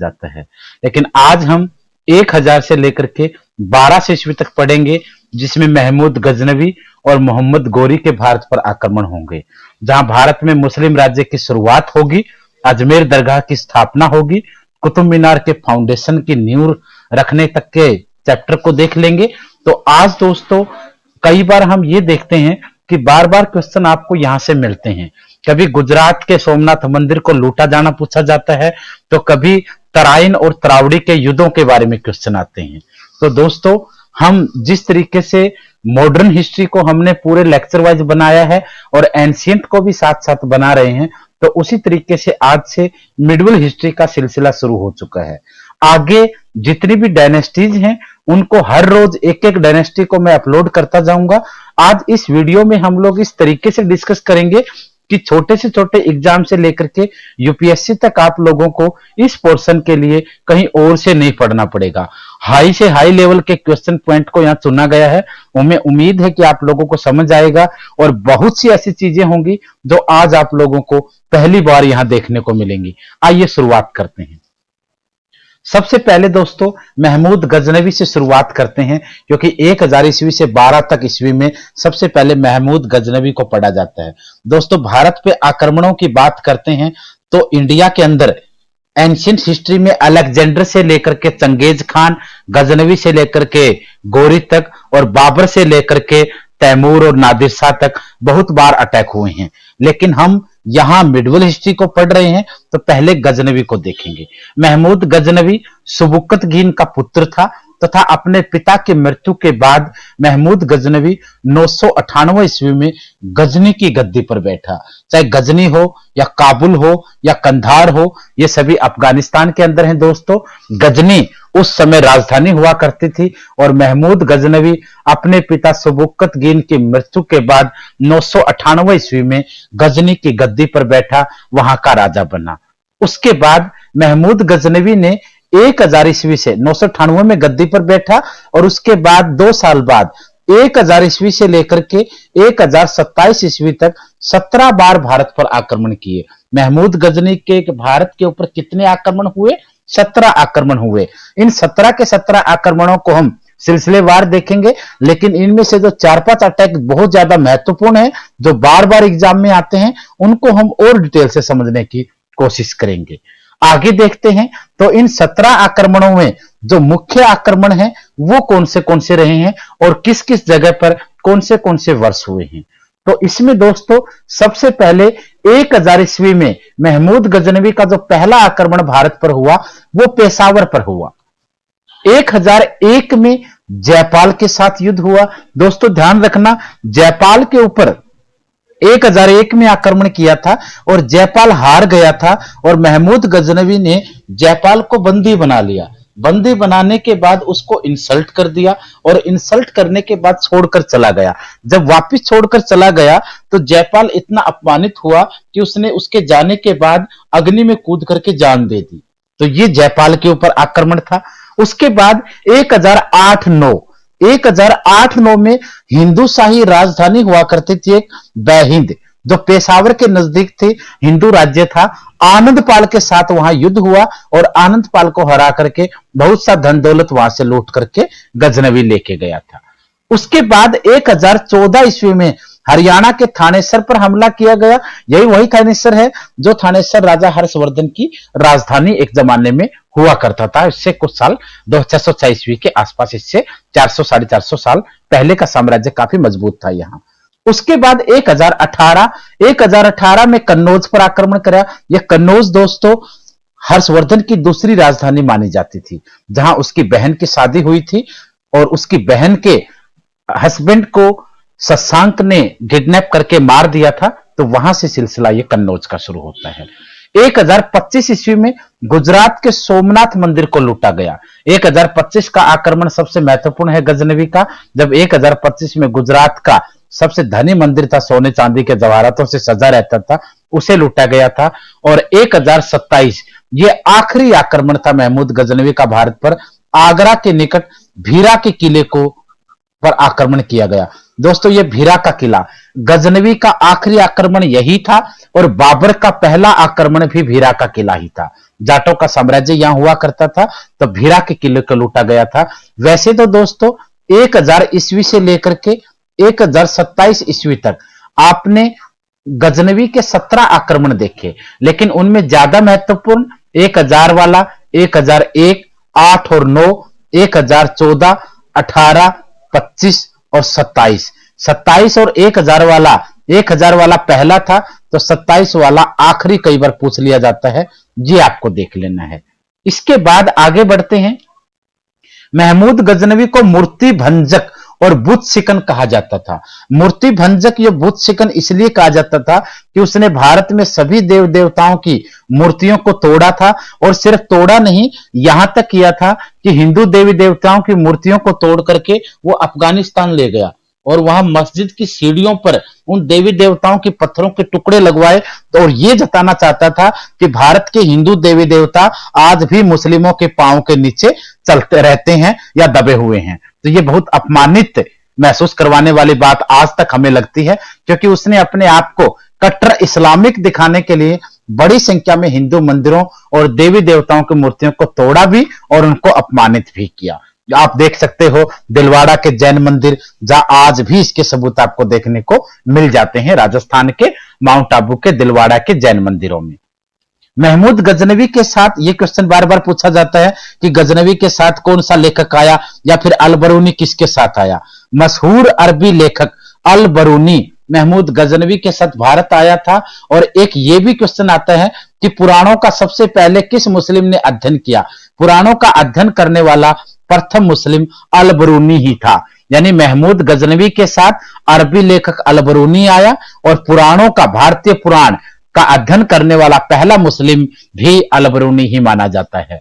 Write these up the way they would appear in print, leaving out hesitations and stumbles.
जाता है। लेकिन आज हम 1000 से लेकर के 1200 ईस्वी तक पढ़ेंगे, जिसमें महमूद गजनवी और मोहम्मद गौरी के भारत पर आक्रमण होंगे, जहां भारत में मुस्लिम राज्य की शुरुआत होगी, अजमेर दरगाह की स्थापना होगी, कुतुब मीनार के फाउंडेशन की नींव रखने तक के चैप्टर को देख लेंगे। तो आज दोस्तों कई बार हम ये देखते हैं कि बार बार क्वेश्चन आपको यहां से मिलते हैं। कभी गुजरात के सोमनाथ मंदिर को लूटा जाना पूछा जाता है, तो कभी तराइन और तरावड़ी के युद्धों के बारे में क्वेश्चन आते हैं। तो दोस्तों हम जिस तरीके से मॉडर्न हिस्ट्री को हमने पूरे लेक्चर वाइज बनाया है और एंशियंट को भी साथ साथ बना रहे हैं, तो उसी तरीके से आज से मिडिवल हिस्ट्री का सिलसिला शुरू हो चुका है। आगे जितनी भी डायनेस्टीज हैं उनको हर रोज एक डायनेस्टी को मैं अपलोड करता जाऊंगा। आज इस वीडियो में हम लोग इस तरीके से डिस्कस करेंगे कि छोटे से छोटे एग्जाम से लेकर के यूपीएससी तक आप लोगों को इस पोर्शन के लिए कहीं और से नहीं पढ़ना पड़ेगा। हाई से हाई लेवल के क्वेश्चन पॉइंट को यहाँ चुना गया है। हमें उम्मीद है कि आप लोगों को समझ आएगा और बहुत सी ऐसी चीजें होंगी जो आज आप लोगों को पहली बार यहाँ देखने को मिलेंगी। आइए शुरुआत करते हैं। सबसे पहले दोस्तों महमूद गजनवी से शुरुआत करते हैं, क्योंकि 1000 ईस्वी से 12 तक ईस्वी में सबसे पहले महमूद गजनवी को पढ़ा जाता है। दोस्तों भारत पे आक्रमणों की बात करते हैं तो इंडिया के अंदर एंशियंट हिस्ट्री में अलेक्जेंडर से लेकर के चंगेज खान, गजनवी से लेकर के गौरी तक और बाबर से लेकर के तैमूर और नादिर शाह तक बहुत बार अटैक हुए हैं। लेकिन हम यहां मिडवल हिस्ट्री को पढ़ रहे हैं तो पहले गजनवी को देखेंगे। महमूद गजनवी सुबुक्तगिन का पुत्र था तथा अपने पिता की मृत्यु के बाद महमूद गजनवी 998 ईस्वी में गजनी की गद्दी पर बैठा। चाहे गजनी हो या काबुल हो या कंधार हो, ये सभी अफगानिस्तान के अंदर हैं दोस्तों। गजनी उस समय राजधानी हुआ करती थी और महमूद गजनवी अपने पिता सुबुक्तगिन की मृत्यु के बाद 998 ईस्वी में गजनी की गद्दी पर बैठा, वहां का राजा बना। उसके बाद महमूद गजनवी ने 1000 ईस्वी से 998 में गद्दी पर बैठा और उसके बाद 2 साल बाद 1000 ईस्वी से लेकर के 1027 ईस्वी तक 17 बार भारत पर आक्रमण किए। महमूद गजनी के भारत के ऊपर कितने आक्रमण हुए? 17 आक्रमण हुए। इन 17 के 17 आक्रमणों को हम सिलसिलेवार देखेंगे, लेकिन इनमें से जो 4-5 अटैक बहुत ज्यादा महत्वपूर्ण है, जो बार बार एग्जाम में आते हैं, उनको हम और डिटेल से समझने की कोशिश करेंगे। आगे देखते हैं तो इन 17 आक्रमणों में जो मुख्य आक्रमण है वो कौन से रहे हैं और किस किस जगह पर कौन से वर्ष हुए हैं। तो इसमें दोस्तों सबसे पहले 1000 ईस्वी में महमूद गजनवी का जो पहला आक्रमण भारत पर हुआ वो पेशावर पर हुआ। 1001 में जयपाल के साथ युद्ध हुआ। दोस्तों ध्यान रखना, जयपाल के ऊपर 1001 में आक्रमण किया था और जयपाल हार गया था और महमूद गजनवी ने जयपाल को बंदी बना लिया। बंदी बनाने के बाद उसको इंसल्ट कर दिया और इंसल्ट करने के बाद छोड़कर चला गया। जब वापस छोड़कर चला गया तो जयपाल इतना अपमानित हुआ कि उसने उसके जाने के बाद अग्नि में कूद करके जान दे दी। तो ये जयपाल के ऊपर आक्रमण था। उसके बाद 1008-9 में हिंदू शाही राजधानी हुआ करती थी एक, बहिंद, जो पेशावर के नजदीक थी, हिंदू राज्य था। आनंदपाल के साथ वहां युद्ध हुआ और आनंदपाल को हरा करके बहुत सा धन दौलत वहां से लूट करके गजनवी लेके गया था। उसके बाद 1014 ईस्वी में हरियाणा के थानेश्वर पर हमला किया गया। यही वही थानेश्वर है जो थानेश्वर राजा हर्षवर्धन की राजधानी एक जमाने में हुआ करता था। इससे कुछ साल 2606 ईस्वी के आसपास, इससे 400-450 साल पहले का साम्राज्य काफी मजबूत था यहाँ। उसके बाद 1018 में कन्नौज पर आक्रमण करा। यह कन्नौज दोस्तों हर्षवर्धन की दूसरी राजधानी मानी जाती थी, जहां उसकी बहन की शादी हुई थी और उसकी बहन के हस्बैंड को शशांक ने किडनैप करके मार दिया था। तो वहां से सिलसिला ये कन्नौज का शुरू होता है। 1025 ईस्वी में गुजरात के सोमनाथ मंदिर को लूटा गया। 1025 का आक्रमण सबसे महत्वपूर्ण है गजनवी का। जब 1025 में गुजरात का सबसे धनी मंदिर था, सोने चांदी के जवाहरातों से सजा रहता था, उसे लूटा गया था। और 1027 ये आखिरी आक्रमण था महमूद गजनवी का भारत पर। आगरा के निकट भीरा के किले को पर आक्रमण किया गया। दोस्तों ये भीरा का किला, गजनवी का आखिरी आक्रमण यही था और बाबर का पहला आक्रमण भी भीरा का किला ही था। जाटों का साम्राज्य यहां हुआ करता था, तो भीरा के किले को लूटा गया था। वैसे तो दोस्तों 1000 ईस्वी से लेकर के 1027 ईस्वी तक आपने गजनवी के 17 आक्रमण देखे, लेकिन उनमें ज्यादा महत्वपूर्ण 1000 वाला, 1001, 8 और 9, 1014, 18, 25 और 27। 27 और 1000 वाला, 1000 वाला पहला था, तो 27 वाला आखिरी कई बार पूछ लिया जाता है, ये आपको देख लेना है। इसके बाद आगे बढ़ते हैं। महमूद गजनवी को मूर्ति भंजक और बुत सिकन कहा जाता था। मूर्ति भंजक या बुत सिकन इसलिए कहा जाता था कि उसने भारत में सभी देव देवताओं की मूर्तियों को तोड़ा था, और सिर्फ तोड़ा नहीं, यहां तक किया था कि हिंदू देवी देवताओं की मूर्तियों को तोड़ करके वो अफगानिस्तान ले गया और वहां मस्जिद की सीढ़ियों पर उन देवी देवताओं के पत्थरों के टुकड़े लगवाए, और ये जताना चाहता था कि भारत के हिंदू देवी देवता आज भी मुस्लिमों के पांव के नीचे चलते रहते हैं या दबे हुए हैं। तो ये बहुत अपमानित महसूस करवाने वाली बात आज तक हमें लगती है, क्योंकि उसने अपने आप को कट्टर इस्लामिक दिखाने के लिए बड़ी संख्या में हिंदू मंदिरों और देवी देवताओं की मूर्तियों को तोड़ा भी और उनको अपमानित भी किया। आप देख सकते हो दिलवाड़ा के जैन मंदिर, जहां आज भी इसके सबूत आपको देखने को मिल जाते हैं, राजस्थान के माउंट आबू के दिलवाड़ा के जैन मंदिरों में। महमूद गजनवी के साथ ये क्वेश्चन बार बार पूछा जाता है कि गजनवी के साथ कौन सा लेखक आया या फिर अलबरूनी किसके साथ आया। मशहूर अरबी लेखक अलबरूनी महमूद गजनवी के साथ भारत आया था। और एक ये भी क्वेश्चन आता है कि पुराणों का सबसे पहले किस मुस्लिम ने अध्ययन किया। पुराणों का अध्ययन करने वाला प्रथम मुस्लिम अलबरूनी ही था, यानी महमूद गजनवी के साथ अरबी लेखक अलबरूनी आया और पुराणों का, भारतीय पुराण का अध्ययन करने वाला पहला मुस्लिम भी अलबरूनी ही माना जाता है।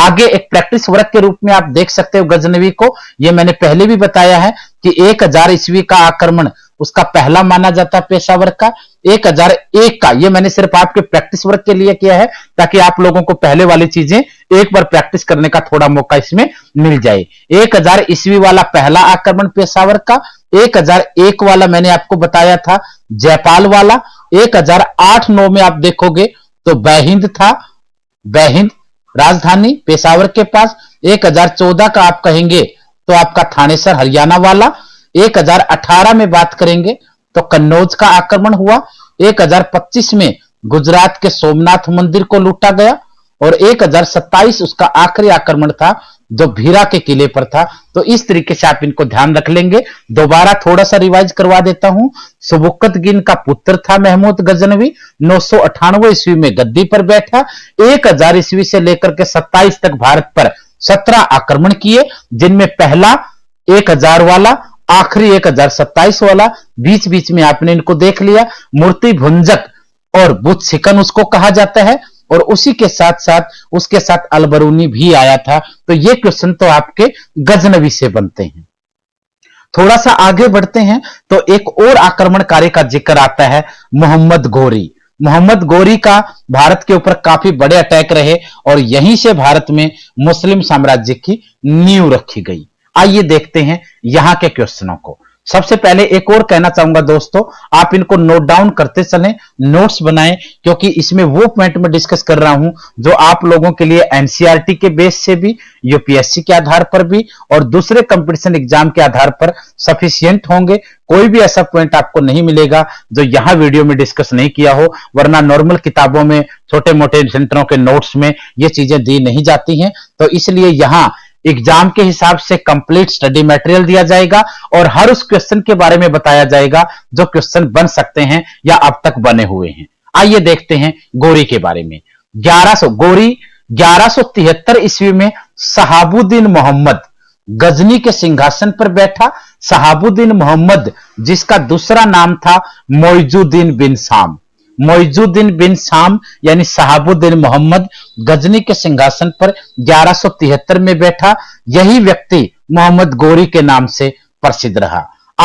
आगे एक प्रैक्टिस वर्क के रूप में आप देख सकते हो गजनवी को। यह मैंने पहले भी बताया है कि 1000 ईस्वी का आक्रमण उसका पहला माना जाता है, पेशावर का। 1001 का यह मैंने सिर्फ आपके प्रैक्टिस वर्क के लिए किया है, ताकि आप लोगों को पहले वाली चीजें एक बार प्रैक्टिस करने का थोड़ा मौका इसमें मिल जाए। 1000 ईस्वी वाला पहला आक्रमण पेशावर का, 1001 वाला मैंने आपको बताया था जयपाल वाला, 1008-9 में आप देखोगे तो बैहिंद था, बैहिंद राजधानी पेशावर के पास। 1014 का आप कहेंगे तो आपका थानेश्वर हरियाणा वाला। 1018 में बात करेंगे तो कन्नौज का आक्रमण हुआ। 1025 में गुजरात के सोमनाथ मंदिर को लूटा गया। और 1027 उसका आखिरी आक्रमण था जो भीरा के किले पर था। तो इस तरीके से आप इनको ध्यान रख लेंगे। दोबारा थोड़ा सा रिवाइज करवा देता हूं। सुबुक्तगिन का पुत्र था महमूद गजनवी, 998 ईस्वी में गद्दी पर बैठा। 1000 ईस्वी से लेकर के 27 तक भारत पर 17 आक्रमण किए, जिनमें पहला 1000 वाला, आखिरी 1027 वाला। बीच बीच में आपने इनको देख लिया। मूर्ति भुंजक और बुत सिकन उसको कहा जाता है, और उसी के साथ साथ उसके साथ अलबरूनी भी आया था। तो ये क्वेश्चन तो आपके गजनवी से बनते हैं। थोड़ा सा आगे बढ़ते हैं तो एक और आक्रमणकारी का जिक्र आता है, मोहम्मद गौरी। मोहम्मद गौरी का भारत के ऊपर काफी बड़े अटैक रहे, और यहीं से भारत में मुस्लिम साम्राज्य की नींव रखी गई। आइए देखते हैं यहां के क्वेश्चनों को। सबसे पहले एक और कहना चाहूंगा दोस्तों, आप इनको नोट डाउन करते चलें, नोट्स बनाएं, क्योंकि इसमें वो पॉइंट में डिस्कस कर रहा हूं जो आप लोगों के लिए एनसीईआरटी के बेस से भी, यूपीएससी के आधार पर भी और दूसरे कंपटीशन एग्जाम के आधार पर सफिशिएंट होंगे। कोई भी ऐसा पॉइंट आपको नहीं मिलेगा जो यहां वीडियो में डिस्कस नहीं किया हो, वरना नॉर्मल किताबों में, छोटे मोटे सेंटरों के नोट्स में ये चीजें दी नहीं जाती हैं। तो इसलिए यहां एग्जाम के हिसाब से कंप्लीट स्टडी मटेरियल दिया जाएगा और हर उस क्वेश्चन के बारे में बताया जाएगा जो क्वेश्चन बन सकते हैं या अब तक बने हुए हैं। आइए देखते हैं गौरी के बारे में। 1173 ईस्वी में शहाबुद्दीन मोहम्मद गजनी के सिंहासन पर बैठा। शहाबुद्दीन मोहम्मद, जिसका दूसरा नाम था मोइजुद्दीन बिन शाम। मोइजुद्दीन बिन शाम यानी शहाबुद्दीन मोहम्मद गजनी के सिंहासन पर 1173 में बैठा। यही व्यक्ति मोहम्मद गौरी के नाम से प्रसिद्ध रहा।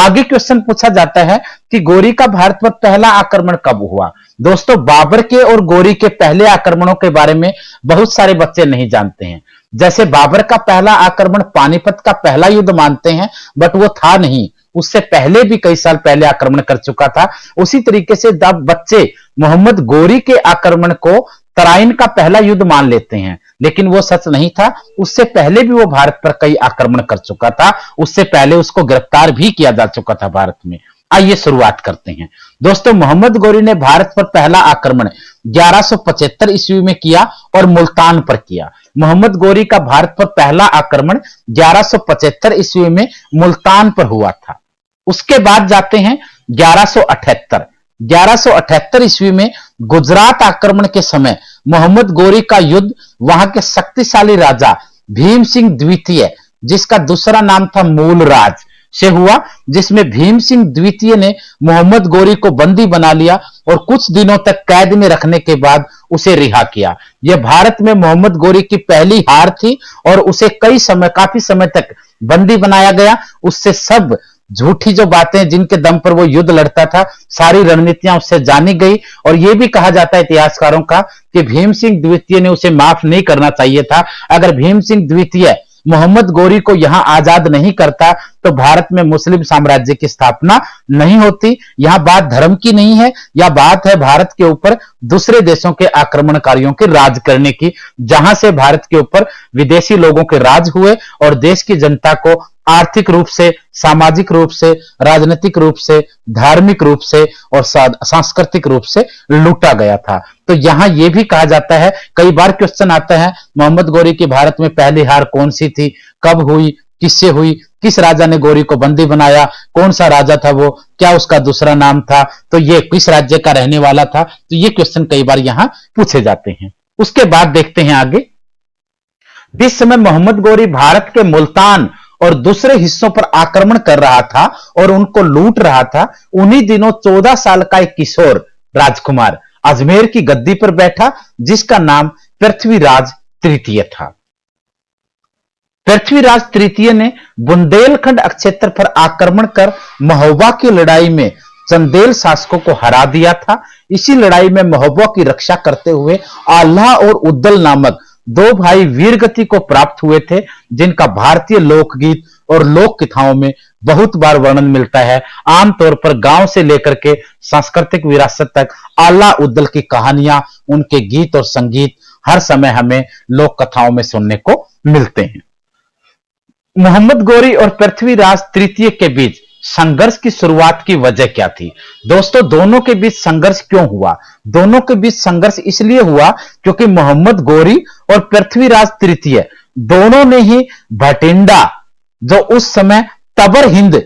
आगे क्वेश्चन पूछा जाता है कि गौरी का भारत पर पहला आक्रमण कब हुआ। दोस्तों, बाबर के और गौरी के पहले आक्रमणों के बारे में बहुत सारे बच्चे नहीं जानते हैं। जैसे बाबर का पहला आक्रमण पानीपत का पहला युद्ध मानते हैं, बट वो था नहीं। उससे पहले भी कई साल पहले आक्रमण कर चुका था। उसी तरीके से द बच्चे मोहम्मद गौरी के आक्रमण को तराइन का पहला युद्ध मान लेते हैं, लेकिन वो सच नहीं था। उससे पहले भी वो भारत पर कई आक्रमण कर चुका था, उससे पहले उसको गिरफ्तार भी किया जा चुका था भारत में। आइए शुरुआत करते हैं दोस्तों। मोहम्मद गौरी ने भारत पर पहला आक्रमण 1175 ईस्वी में किया और मुल्तान पर किया। मोहम्मद गौरी का भारत पर पहला आक्रमण 1175 ईस्वी में मुल्तान पर हुआ था। उसके बाद जाते हैं 1178। 1178 ईस्वी में गुजरात आक्रमण के समय मोहम्मद गौरी का युद्ध वहां के शक्तिशाली राजा भीम सिंह द्वितीय, जिसका दूसरा नाम था मूलराज, से हुआ, जिसमें भीम सिंह द्वितीय ने मोहम्मद गौरी को बंदी बना लिया और कुछ दिनों तक कैद में रखने के बाद उसे रिहा किया। यह भारत में मोहम्मद गौरी की पहली हार थी और उसे काफी समय तक बंदी बनाया गया। उससे सब झूठी जो बातें जिनके दम पर वो युद्ध लड़ता था, सारी रणनीतियां उससे जानी गई। और यह भी कहा जाता है इतिहासकारों का कि भीम सिंह द्वितीय ने उसे माफ नहीं करना चाहिए था। अगर भीम सिंह द्वितीय मोहम्मद गौरी को यहां आजाद नहीं करता तो भारत में मुस्लिम साम्राज्य की स्थापना नहीं होती। यहां बात धर्म की नहीं है, यह बात है भारत के ऊपर दूसरे देशों के आक्रमणकारियों के राज करने की, जहां से भारत के ऊपर विदेशी लोगों के राज हुए और देश की जनता को आर्थिक रूप से, सामाजिक रूप से, राजनीतिक रूप से, धार्मिक रूप से और सांस्कृतिक रूप से लूटा गया था। तो यहां यह भी कहा जाता है, कई बार क्वेश्चन आता है मोहम्मद गौरी की भारत में पहली हार कौन सी थी, कब हुई, किससे हुई, किस राजा ने गौरी को बंदी बनाया, कौन सा राजा था वो, क्या उसका दूसरा नाम था, तो ये किस राज्य का रहने वाला था। तो ये क्वेश्चन कई बार यहां पूछे जाते हैं। उसके बाद देखते हैं आगे। जिस समय मोहम्मद गौरी भारत के मुल्तान और दूसरे हिस्सों पर आक्रमण कर रहा था और उनको लूट रहा था, उन्हीं दिनों 14 साल का एक किशोर राजकुमार अजमेर की गद्दी पर बैठा, जिसका नाम पृथ्वीराज तृतीय था। पृथ्वीराज तृतीय ने बुंदेलखंड क्षेत्र पर आक्रमण कर महोबा की लड़ाई में चंदेल शासकों को हरा दिया था। इसी लड़ाई में महोबा की रक्षा करते हुए आल्हा और उद्दल नामक दो भाई वीरगति को प्राप्त हुए थे, जिनका भारतीय लोकगीत और लोक कथाओं में बहुत बार वर्णन मिलता है। आमतौर पर गांव से लेकर के सांस्कृतिक विरासत तक आल्हा उद्दल की कहानियां, उनके गीत और संगीत हर समय हमें लोक कथाओं में सुनने को मिलते हैं। मोहम्मद गौरी और पृथ्वीराज तृतीय के बीच संघर्ष की शुरुआत की वजह क्या थी? दोस्तों, दोनों के बीच संघर्ष क्यों हुआ? दोनों के बीच संघर्ष इसलिए हुआ क्योंकि मोहम्मद गौरी और पृथ्वीराज तृतीय दोनों ने ही भटिंडा, जो उस समय तबर हिंद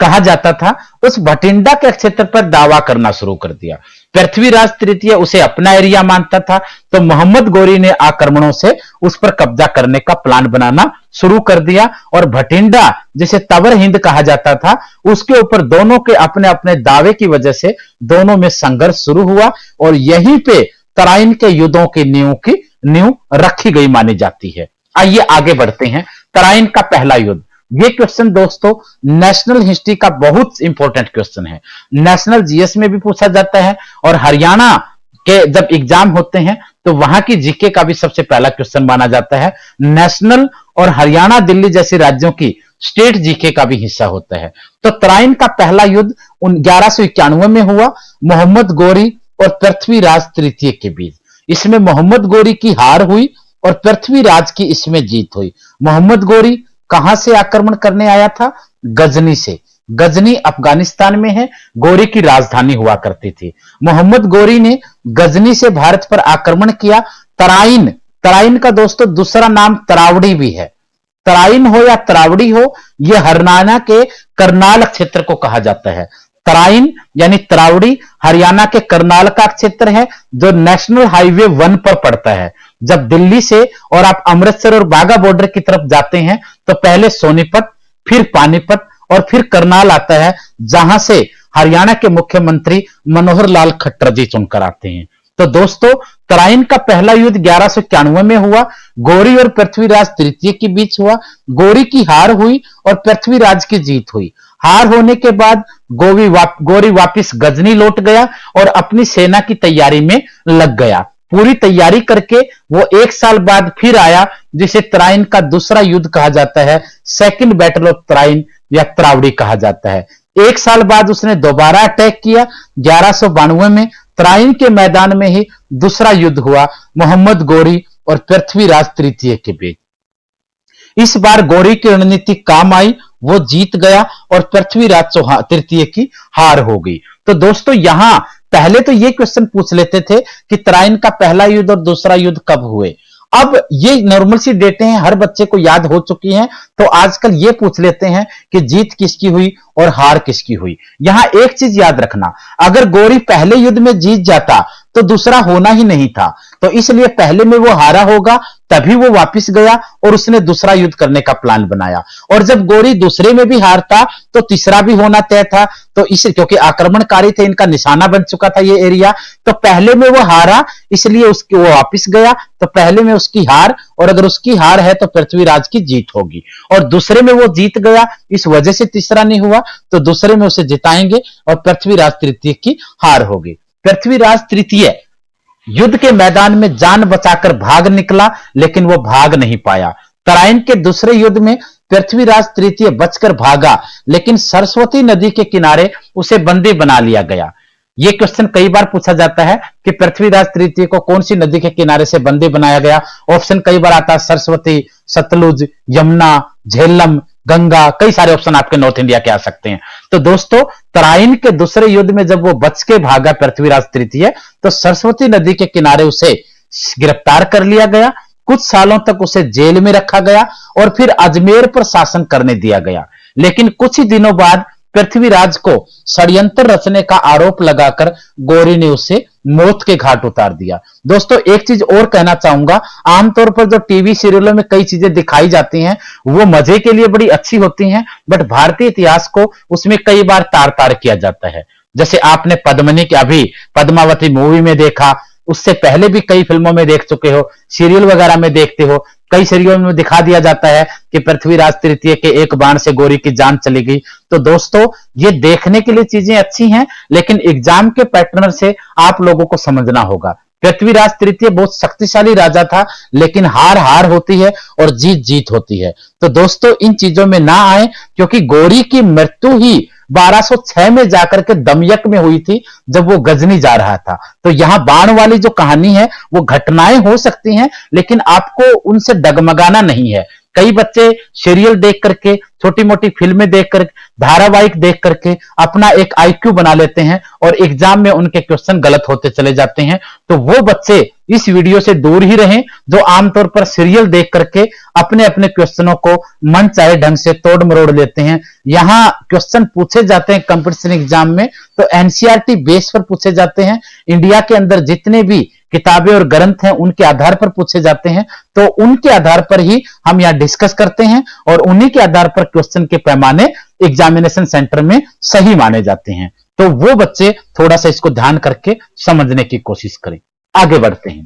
कहा जाता था, उस भटिंडा के क्षेत्र पर दावा करना शुरू कर दिया। पृथ्वीराज तृतीय उसे अपना एरिया मानता था, तो मोहम्मद गौरी ने आक्रमणों से उस पर कब्जा करने का प्लान बनाना शुरू कर दिया। और भटिंडा, जिसे तवर हिंद कहा जाता था, उसके ऊपर दोनों के अपने अपने दावे की वजह से दोनों में संघर्ष शुरू हुआ और यहीं पे तराइन के युद्धों की नींव रखी गई मानी जाती है। आइए आगे बढ़ते हैं। तराइन का पहला युद्ध, ये क्वेश्चन दोस्तों नेशनल हिस्ट्री का बहुत इंपॉर्टेंट क्वेश्चन है। नेशनल जीएस में भी पूछा जाता है और हरियाणा के जब एग्जाम होते हैं तो वहां की जीके का भी सबसे पहला क्वेश्चन माना जाता है। नेशनल और हरियाणा, दिल्ली जैसे राज्यों की स्टेट जीके का भी हिस्सा होता है। तो तराइन का पहला युद्ध 1191 में हुआ, मोहम्मद गौरी और पृथ्वीराज तृतीय के बीच। इसमें मोहम्मद गौरी की हार हुई और पृथ्वीराज की इसमें जीत हुई। मोहम्मद गौरी कहां से आक्रमण करने आया था? गजनी से। गजनी अफगानिस्तान में है, गौरी की राजधानी हुआ करती थी। मोहम्मद गौरी ने गजनी से भारत पर आक्रमण किया। तराइन, तराइन का दोस्तों दूसरा नाम तरावड़ी भी है। तराइन हो या तरावड़ी हो, यह हरियाणा के करनाल क्षेत्र को कहा जाता है। तराइन यानी तरावड़ी हरियाणा के करनाल का क्षेत्र है, जो नेशनल हाईवे 1 पर पड़ता है। जब दिल्ली से और आप अमृतसर और बागा बॉर्डर की तरफ जाते हैं तो पहले सोनीपत, फिर पानीपत और फिर करनाल आता है, जहां से हरियाणा के मुख्यमंत्री मनोहर लाल खट्टर जी चुनकर आते हैं। तो दोस्तों, तराइन का पहला युद्ध 1191 में हुआ, गौरी और पृथ्वीराज तृतीय के बीच हुआ। गौरी की हार हुई और पृथ्वीराज की जीत हुई। हार होने के बाद गौरी वापिस गजनी लौट गया और अपनी सेना की तैयारी में लग गया। पूरी तैयारी करके वो एक साल बाद फिर आया, जिसे तराइन का दूसरा युद्ध कहा जाता है, सेकंड बैटल ऑफ तराइन या तरावड़ी कहा जाता है। एक साल बाद उसने दोबारा अटैक किया। 1192 में तराइन के मैदान में ही दूसरा युद्ध हुआ मोहम्मद गौरी और पृथ्वीराज तृतीय के बीच। इस बार गौरी की रणनीति काम आई, वो जीत गया और पृथ्वीराज तृतीय की हार हो गई। तो दोस्तों यहां पहले तो ये क्वेश्चन पूछ लेते थे कि तराइन का पहला युद्ध और दूसरा युद्ध कब हुए। अब ये नॉर्मल सी डेटें हैं, हर बच्चे को याद हो चुकी हैं, तो आजकल ये पूछ लेते हैं कि जीत किसकी हुई और हार किसकी हुई। यहां एक चीज याद रखना, अगर गौरी पहले युद्ध में जीत जाता तो दूसरा होना ही नहीं था, तो इसलिए पहले में वो हारा होगा, तभी वो वापस गया और उसने दूसरा युद्ध करने का प्लान बनाया। और जब गौरी दूसरे में भी हारता तो तीसरा भी होना तय था, तो इस क्योंकि आक्रमणकारी थे, इनका निशाना बन चुका था ये एरिया, तो पहले में वो हारा इसलिए उसकी वो वापस गया, तो पहले में उसकी हार, और अगर उसकी हार है तो पृथ्वीराज की जीत होगी। और दूसरे में वो जीत गया, इस वजह से तीसरा नहीं हुआ, तो दूसरे में उसे जिताएंगे और पृथ्वीराज तृतीय की हार होगी। पृथ्वीराज तृतीय युद्ध के मैदान में जान बचाकर भाग निकला, लेकिन वो भाग नहीं पाया। तराइन के दूसरे युद्ध में पृथ्वीराज तृतीय बचकर भागा, लेकिन सरस्वती नदी के किनारे उसे बंदी बना लिया गया। ये क्वेश्चन कई बार पूछा जाता है कि पृथ्वीराज तृतीय को कौन सी नदी के किनारे से बंदी बनाया गया। ऑप्शन कई बार आता है सरस्वती, सतलुज, यमुना, झेलम, गंगा, कई सारे ऑप्शन आपके नॉर्थ इंडिया के आ सकते हैं। तो दोस्तों तराइन के दूसरे युद्ध में जब वो बच के भागा पृथ्वीराज तृतीय, तो सरस्वती नदी के किनारे उसे गिरफ्तार कर लिया गया। कुछ सालों तक उसे जेल में रखा गया और फिर अजमेर पर शासन करने दिया गया। लेकिन कुछ ही दिनों बाद पृथ्वीराज को षड्यंत्र रचने का आरोप लगाकर गौरी ने उसे मौत के घाट उतार दिया। दोस्तों एक चीज और कहना चाहूंगा, आमतौर पर जो टीवी सीरियलों में कई चीजें दिखाई जाती हैं वो मजे के लिए बड़ी अच्छी होती हैं, बट भारतीय इतिहास को उसमें कई बार तार तार किया जाता है। जैसे आपने पद्मिनी के अभी पद्मावती मूवी में देखा, उससे पहले भी कई फिल्मों में देख चुके हो, सीरियल वगैरह में देखते हो, कई सीरियल में दिखा दिया जाता है कि पृथ्वीराज तृतीय के एक बाण से गौरी की जान चली गई। तो दोस्तों ये देखने के लिए चीजें अच्छी हैं, लेकिन एग्जाम के पैटर्न से आप लोगों को समझना होगा। पृथ्वीराज तृतीय बहुत शक्तिशाली राजा था, लेकिन हार हार होती है और जीत जीत होती है। तो दोस्तों इन चीजों में ना आए, क्योंकि गौरी की मृत्यु ही 1206 में जाकर के दमयक में हुई थी, जब वो गजनी जा रहा था। तो यहां बाण वाली जो कहानी है वो घटनाएं हो सकती हैं, लेकिन आपको उनसे डगमगाना नहीं है। कई बच्चे सीरियल देख करके, छोटी मोटी फिल्में देख कर, धारावाहिक देख करके अपना एक आईक्यू बना लेते हैं और एग्जाम में उनके क्वेश्चन गलत होते चले जाते हैं। तो वो बच्चे इस वीडियो से दूर ही रहें, जो आमतौर पर सीरियल देख करके अपने अपने क्वेश्चनों को मन चाहे ढंग से तोड़ मरोड़ लेते हैं। यहाँ क्वेश्चन पूछे जाते हैं कंपटीशन एग्जाम में, तो एनसीईआरटी बेस पर पूछे जाते हैं। इंडिया के अंदर जितने भी किताबें और ग्रंथ हैं उनके आधार पर पूछे जाते हैं, तो उनके आधार पर ही हम यहाँ डिस्कस करते हैं और उन्हीं के आधार पर क्वेश्चन के पैमाने एग्जामिनेशन सेंटर में सही माने जाते हैं। तो वो बच्चे थोड़ा सा इसको ध्यान करके समझने की कोशिश करें। आगे बढ़ते हैं।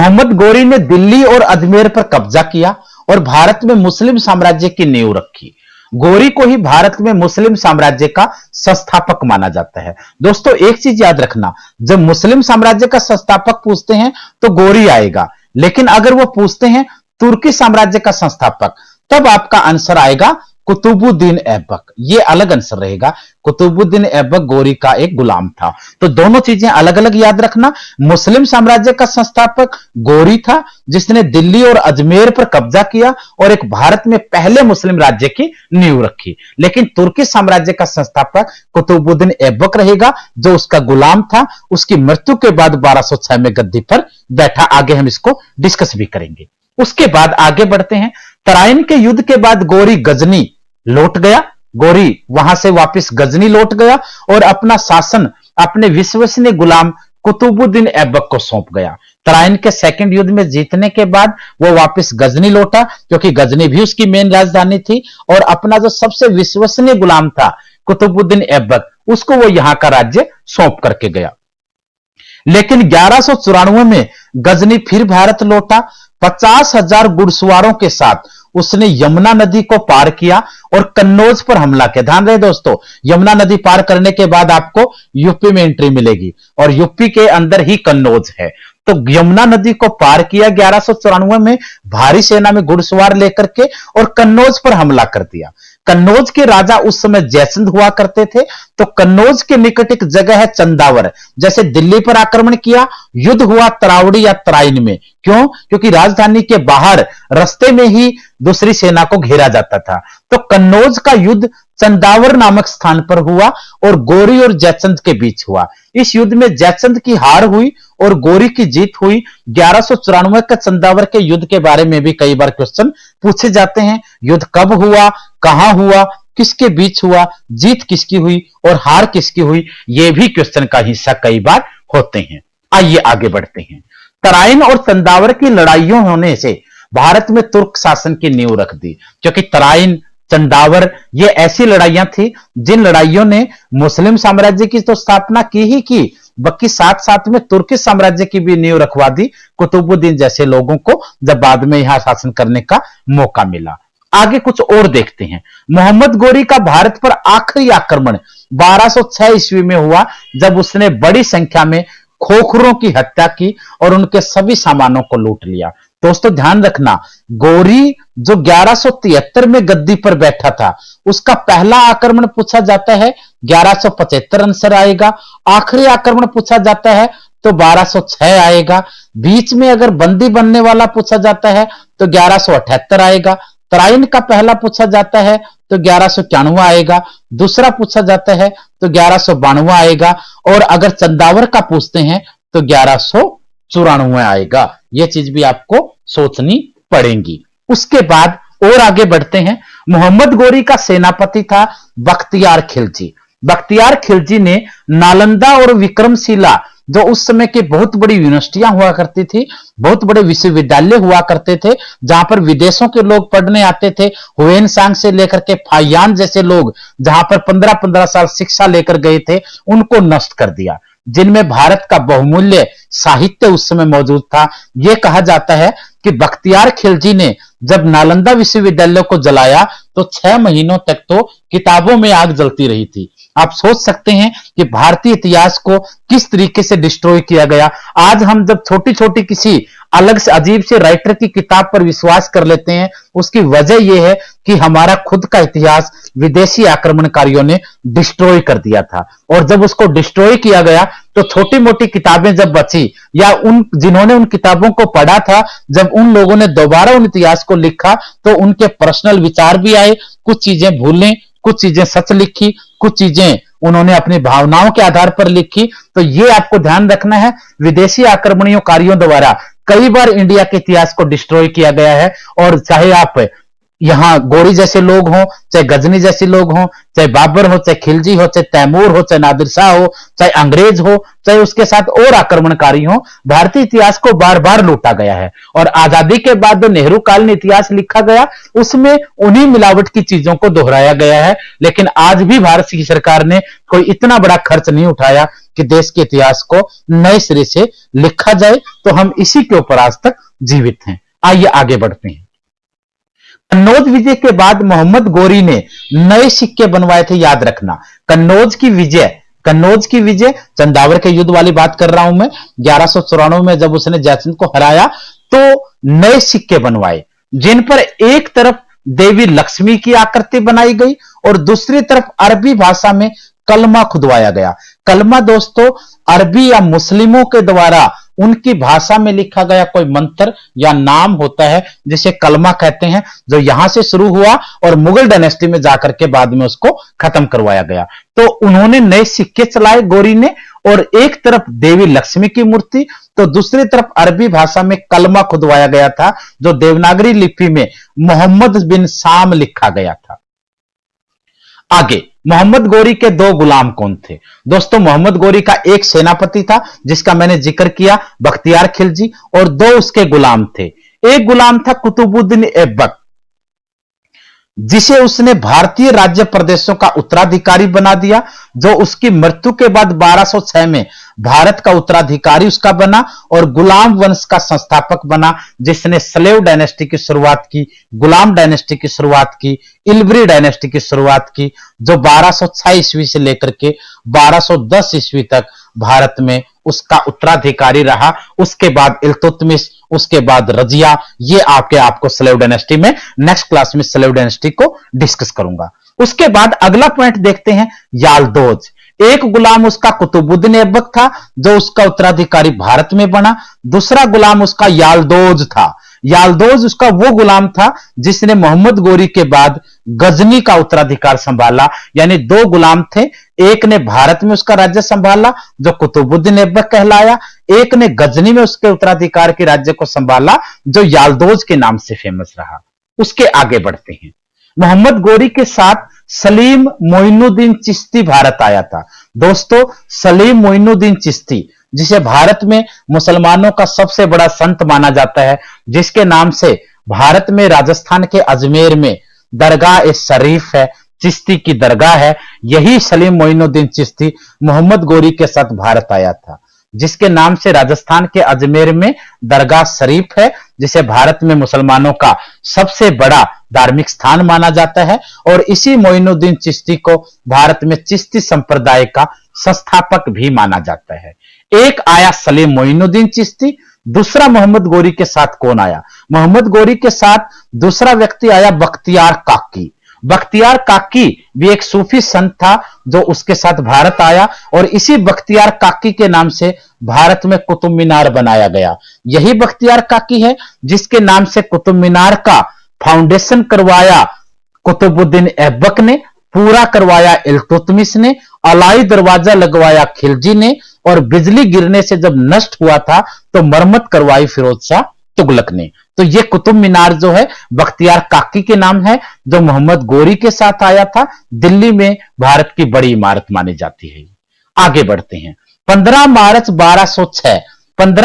मोहम्मद गौरी ने दिल्ली और अजमेर पर कब्जा किया और भारत में मुस्लिम साम्राज्य की नींव रखी। गौरी को ही भारत में मुस्लिम साम्राज्य का संस्थापक माना जाता है। दोस्तों एक चीज याद रखना, जब मुस्लिम साम्राज्य का संस्थापक पूछते हैं तो गौरी आएगा, लेकिन अगर वो पूछते हैं तुर्की साम्राज्य का संस्थापक, तब आपका आंसर आएगा कुतुबुद्दीन ऐबक। ये अलग आंसर रहेगा। कुतुबुद्दीन ऐबक गौरी का एक गुलाम था। तो दोनों चीजें अलग अलग याद रखना। मुस्लिम साम्राज्य का संस्थापक गौरी था, जिसने दिल्ली और अजमेर पर कब्जा किया और एक भारत में पहले मुस्लिम राज्य की नींव रखी, लेकिन तुर्की साम्राज्य का संस्थापक कुतुबुद्दीन ऐबक रहेगा, जो उसका गुलाम था। उसकी मृत्यु के बाद 1206 में गद्दी पर बैठा। आगे हम इसको डिस्कस भी करेंगे। उसके बाद आगे बढ़ते हैं। तराइन के युद्ध के बाद गौरी गजनी लौट गया। गौरी वहां से वापस गजनी लौट गया और अपना शासन अपने विश्वसनीय गुलाम कुतुबुद्दीन ऐबक को सौंप गया। तराइन के सेकंड युद्ध में जीतने के बाद वो वापस गजनी लौटा, क्योंकि गजनी भी उसकी मेन राजधानी थी, और अपना जो सबसे विश्वसनीय गुलाम था कुतुबुद्दीन ऐबक, उसको वो यहां का राज्य सौंप करके गया। लेकिन 1194 में गजनी फिर भारत लौटा। 50,000 घुड़सवारों के साथ उसने यमुना नदी को पार किया और कन्नौज पर हमला किया। ध्यान रहे दोस्तों, यमुना नदी पार करने के बाद आपको यूपी में एंट्री मिलेगी और यूपी के अंदर ही कन्नौज है। तो यमुना नदी को पार किया 1194 में भारी सेना में घुड़सवार लेकर के और कन्नौज पर हमला कर दिया। कन्नौज के राजा उस समय जयचंद हुआ करते थे। तो कन्नौज के निकट एक जगह है चंदावर, जैसे दिल्ली पर आक्रमण किया, युद्ध हुआ तरावड़ी या तराइन में। क्यों? क्योंकि राजधानी के बाहर रास्ते में ही दूसरी सेना को घेरा जाता था। तो कन्नौज का युद्ध चंदावर नामक स्थान पर हुआ और गौरी और जयचंद के बीच हुआ। इस युद्ध में जयचंद की हार हुई और गौरी की जीत हुई। 1194 के चंदावर के युद्ध के बारे में भी कई बार क्वेश्चन पूछे जाते हैं। युद्ध कब हुआ, कहां हुआ, किसके बीच हुआ, जीत किसकी हुई और हार किसकी हुई, यह भी क्वेश्चन का हिस्सा कई बार होते हैं। आइए आगे बढ़ते हैं। तराइन और चंदावर की लड़ाइयों होने से भारत में तुर्क शासन की नींव रख दी, क्योंकि तराइन चंदावर ये ऐसी लड़ाइयां थी जिन लड़ाइयों ने मुस्लिम साम्राज्य की तो स्थापना की ही की, बल्कि साथ साथ में तुर्किश साम्राज्य की भी नींव रखवा दी कुतुबुद्दीन जैसे लोगों को, जब बाद में यहां शासन करने का मौका मिला। आगे कुछ और देखते हैं। मोहम्मद गौरी का भारत पर आखिरी आक्रमण 1206 ईस्वी में हुआ, जब उसने बड़ी संख्या में खोखरों की हत्या की और उनके सभी सामानों को लूट लिया। दोस्तों ध्यान रखना, गौरी जो 1173 में गद्दी पर बैठा था, उसका पहला आक्रमण पूछा जाता है 1175 आंसर आएगा, आखिरी आक्रमण पूछा जाता है तो 1206 आएगा, बीच में अगर बंदी बनने वाला पूछा जाता है तो 1178 आएगा, तराइन का पहला पूछा जाता है तो 1191 आएगा, दूसरा पूछा जाता है तो 1192 आएगा और अगर चंदावर का पूछते हैं तो 1194 आएगा। यह चीज भी आपको सोचनी पड़ेगी। उसके बाद और आगे बढ़ते हैं। मोहम्मद गौरी का सेनापति था बख्तियार खिलजी। बख्तियार खिलजी ने नालंदा और विक्रमशिला, जो उस समय के बहुत बड़ी यूनिवर्सिटियां हुआ करती थी, बहुत बड़े विश्वविद्यालय हुआ करते थे, जहां पर विदेशों के लोग पढ़ने आते थे। हुएन सांग से लेकर के फायान जैसे लोग जहां पर 15-15 साल शिक्षा लेकर गए थे, उनको नष्ट कर दिया, जिनमें भारत का बहुमूल्य साहित्य उस समय मौजूद था। यह कहा जाता है कि बख्तियार खिलजी ने जब नालंदा विश्वविद्यालय को जलाया तो 6 महीनों तक तो किताबों में आग जलती रही थी। आप सोच सकते हैं कि भारतीय इतिहास को किस तरीके से डिस्ट्रॉय किया गया। आज हम जब छोटी छोटी किसी अलग से अजीब से राइटर की किताब पर विश्वास कर लेते हैं, उसकी वजह यह है कि हमारा खुद का इतिहास विदेशी आक्रमणकारियों ने डिस्ट्रॉय कर दिया था। और जब उसको डिस्ट्रॉय किया गया तो छोटी मोटी किताबें जब बची, या उन जिन्होंने उन किताबों को पढ़ा था, जब उन लोगों ने दोबारा उन इतिहास को लिखा तो उनके पर्सनल विचार भी आए, कुछ चीजें भूलें, कुछ चीजें सच लिखी, कुछ चीजें उन्होंने अपनी भावनाओं के आधार पर लिखी। तो ये आपको ध्यान रखना है, विदेशी आक्रमणकारियों द्वारा कई बार इंडिया के इतिहास को डिस्ट्रॉय किया गया है। और चाहे आप यहां गौरी जैसे लोग हों, चाहे गजनी जैसे लोग हों, चाहे बाबर हो, चाहे खिलजी हो, चाहे तैमूर हो, चाहे नादिर शाह हो, चाहे अंग्रेज हो, चाहे उसके साथ और आक्रमणकारी हो, भारतीय इतिहास को बार बार लूटा गया है। और आजादी के बाद जो नेहरू कालीन इतिहास लिखा गया, उसमें उन्हीं मिलावट की चीजों को दोहराया गया है। लेकिन आज भी भारत की सरकार ने कोई इतना बड़ा खर्च नहीं उठाया कि देश के इतिहास को नए सिरे से लिखा जाए। तो हम इसी के ऊपर आज तक जीवित हैं। आइए आगे बढ़ते हैं। कन्नौज विजय के बाद मोहम्मद गौरी ने नए सिक्के बनवाए थे, याद रखना। कन्नौज की विजय चंदावर के युद्ध वाली बात कर रहा हूं मैं। 1194 में जब उसने जयचंद को हराया तो नए सिक्के बनवाए, जिन पर एक तरफ देवी लक्ष्मी की आकृति बनाई गई और दूसरी तरफ अरबी भाषा में कलमा खुदवाया गया। कलमा दोस्तों अरबी या मुस्लिमों के द्वारा उनकी भाषा में लिखा गया कोई मंत्र या नाम होता है, जिसे कलमा कहते हैं, जो यहां से शुरू हुआ और मुगल डायनेस्टी में जाकर के बाद में उसको खत्म करवाया गया। तो उन्होंने नए सिक्के चलाए गौरी ने, और एक तरफ देवी लक्ष्मी की मूर्ति तो दूसरी तरफ अरबी भाषा में कलमा खुदवाया गया था, जो देवनागरी लिपि में मोहम्मद बिन शाम लिखा गया था। आगे, मोहम्मद गौरी के 2 गुलाम कौन थे? दोस्तों मोहम्मद गौरी का एक सेनापति था जिसका मैंने जिक्र किया, बख्तियार खिलजी, और 2 उसके गुलाम थे। एक गुलाम था कुतुबुद्दीन ऐबक, जिसे उसने भारतीय राज्य प्रदेशों का उत्तराधिकारी बना दिया, जो उसकी मृत्यु के बाद 1206 में भारत का उत्तराधिकारी उसका बना और गुलाम वंश का संस्थापक बना, जिसने स्लेव डायनेस्टी की शुरुआत की, गुलाम डायनेस्टी की शुरुआत की, इल्बरी डायनेस्टी की शुरुआत की, जो 1206 ईस्वी से लेकर के 1210 ईस्वी तक भारत में उसका उत्तराधिकारी रहा। उसके बाद इल्तुतमिश, उसके बाद रजिया। ये आपको स्लेव डायनेस्टी में, नेक्स्ट क्लास में स्लेव डायनेस्टी को डिस्कस करूंगा। उसके बाद अगला पॉइंट देखते हैं याल्दोज। एक गुलाम उसका कुतुबुद्दीन ऐबक था जो उसका उत्तराधिकारी भारत में बना, दूसरा गुलाम उसका याल्दोज था। याल्दोज उसका वो गुलाम था जिसने मोहम्मद गौरी के बाद गजनी का उत्तराधिकार संभाला, यानी दो गुलाम थे, एक ने भारत में उसका राज्य संभाला जो कुतुबुद्दीन ऐबक कहलाया, एक ने गजनी में उसके उत्तराधिकार के राज्य को संभाला जो याल्दोज के नाम से फेमस रहा। उसके आगे बढ़ते हैं। मोहम्मद गौरी के साथ सलीम मोइनुद्दीन चिश्ती भारत आया था। दोस्तों, सलीम मोइनुद्दीन चिश्ती, जिसे भारत में मुसलमानों का सबसे बड़ा संत माना जाता है, जिसके नाम से भारत में राजस्थान के अजमेर में दरगाह शरीफ है, चिश्ती की दरगाह है, यही सलीम मोइनुद्दीन चिश्ती मोहम्मद गौरी के साथ भारत आया था, जिसके नाम से राजस्थान के अजमेर में दरगाह शरीफ है, जिसे भारत में मुसलमानों का सबसे बड़ा धार्मिक स्थान माना जाता है। और इसी मोइनुद्दीन चिश्ती को भारत में चिश्ती संप्रदाय का संस्थापक भी माना जाता है। एक आया सलीम मोइनुद्दीन चिश्ती, दूसरा मोहम्मद गौरी के साथ कौन आया? मोहम्मद गौरी के साथ दूसरा व्यक्ति आया बख्तियार काकी। बख्तियार काकी भी एक सूफी संत था जो उसके साथ भारत आया, और इसी बख्तियार काकी के नाम से भारत में कुतुब मीनार बनाया गया। यही बख्तियार काकी है जिसके नाम से कुतुब मीनार का फाउंडेशन करवाया कुतुबुद्दीन ऐबक ने, पूरा करवाया इल्तुतमिश ने, अलाई दरवाजा लगवाया खिलजी ने, और बिजली गिरने से जब नष्ट हुआ था तो मरम्मत करवाई फिरोज शाह तुगलक ने। तो ये कुतुब मीनार जो है बख्तियार काकी के नाम है, जो मोहम्मद गौरी के साथ आया था। दिल्ली में भारत की बड़ी इमारत मानी जाती है। आगे बढ़ते हैं। 15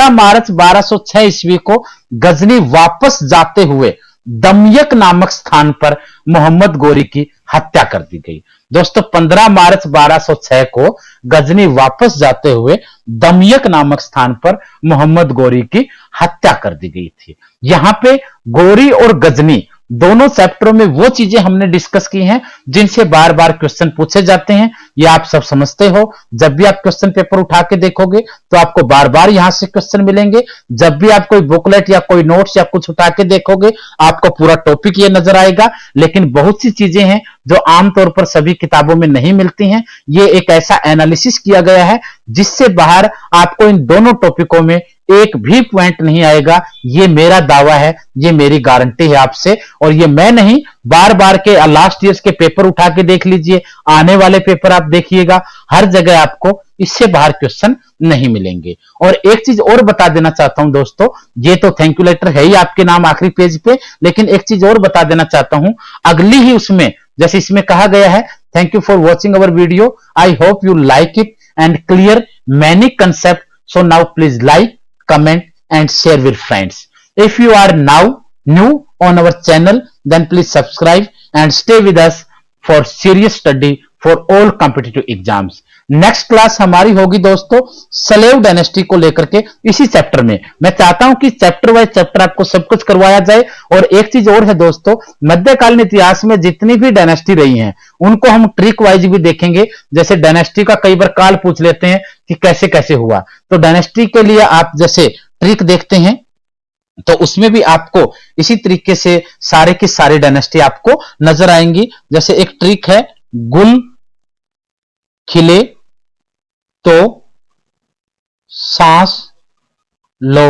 मार्च 1206 ईस्वी को गजनी वापस जाते हुए दमयक नामक स्थान पर मोहम्मद गौरी की हत्या कर दी गई। दोस्तों, 15 मार्च 1206 को गजनी वापस जाते हुए दमयक नामक स्थान पर मोहम्मद गौरी की हत्या कर दी गई थी। यहां पे गौरी और गजनी दोनों चैप्टरों में वो चीजें हमने डिस्कस की हैं जिनसे बार बार क्वेश्चन पूछे जाते हैं। ये आप सब समझते हो, जब भी आप क्वेश्चन पेपर उठा के देखोगे तो आपको बार बार यहां से क्वेश्चन मिलेंगे। जब भी आप कोई बुकलेट या कोई नोट्स या कुछ उठा के देखोगे आपको पूरा टॉपिक ये नजर आएगा, लेकिन बहुत सी चीजें हैं जो आमतौर पर सभी किताबों में नहीं मिलती हैं। ये एक ऐसा एनालिसिस किया गया है जिससे बाहर आपको इन दोनों टॉपिकों में एक भी पॉइंट नहीं आएगा। ये मेरा दावा है, ये मेरी गारंटी है आपसे, और ये मैं नहीं, बार बार के लास्ट ईयर के पेपर उठा के देख लीजिए, आने वाले पेपर आप देखिएगा, हर जगह आपको इससे बाहर क्वेश्चन नहीं मिलेंगे। और एक चीज और बता देना चाहता हूं दोस्तों, ये तो थैंक यू लेटर है ही आपके नाम आखिरी पेज पे, लेकिन एक चीज और बता देना चाहता हूं, अगली ही उसमें जैसे इसमें कहा गया है, thank you for watching our video, I hope you like it and clear many concept, so now please like, comment and share with friends. If you are now new on our channel, then please subscribe and stay with us for serious study for all competitive exams. Next class हमारी होगी दोस्तों slave dynasty को लेकर के, इसी chapter में। मैं चाहता हूं कि चैप्टर वाइज चैप्टर आपको सब कुछ करवाया जाए। और एक चीज और है दोस्तों, मध्यकालीन इतिहास में जितनी भी डायनेस्टी रही हैं उनको हम ट्रिक वाइज भी देखेंगे। जैसे डायनेस्टी का कई बार काल पूछ लेते हैं कि कैसे कैसे हुआ, तो डायनेस्टी के लिए आप जैसे ट्रिक देखते हैं तो उसमें भी आपको इसी तरीके से सारे की सारी डायनेस्टी आपको नजर आएंगी। जैसे एक ट्रिक है, गुल खिले तो सांस लो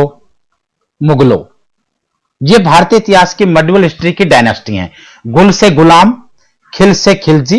मुगलों। ये भारतीय इतिहास की मॉडर्न हिस्ट्री की डायनेस्टी हैं। गुल से गुलाम, खिल से खिलजी,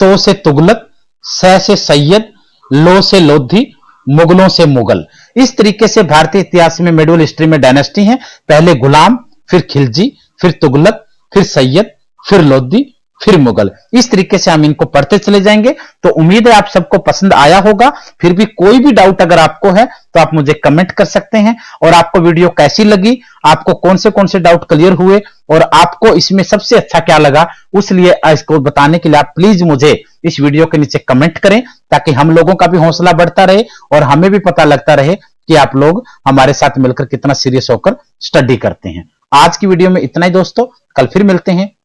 तो से तुगलक, से सैयद, लो से लोधी, मुगलों से मुगल। इस तरीके से भारतीय इतिहास में मॉडर्न हिस्ट्री में डायनेस्टी हैं। पहले गुलाम, फिर खिलजी, फिर तुगलक, फिर सैयद, फिर लोधी, फिर मुगल। इस तरीके से हम इनको पढ़ते चले जाएंगे। तो उम्मीद है आप सबको पसंद आया होगा। फिर भी कोई भी डाउट अगर आपको है तो आप मुझे कमेंट कर सकते हैं। और आपको वीडियो कैसी लगी, आपको कौन से डाउट क्लियर हुए और आपको इसमें सबसे अच्छा क्या लगा, उस लिए इसको बताने के लिए आप प्लीज मुझे इस वीडियो के नीचे कमेंट करें, ताकि हम लोगों का भी हौसला बढ़ता रहे और हमें भी पता लगता रहे कि आप लोग हमारे साथ मिलकर कितना सीरियस होकर स्टडी करते हैं। आज की वीडियो में इतना ही दोस्तों, कल फिर मिलते हैं।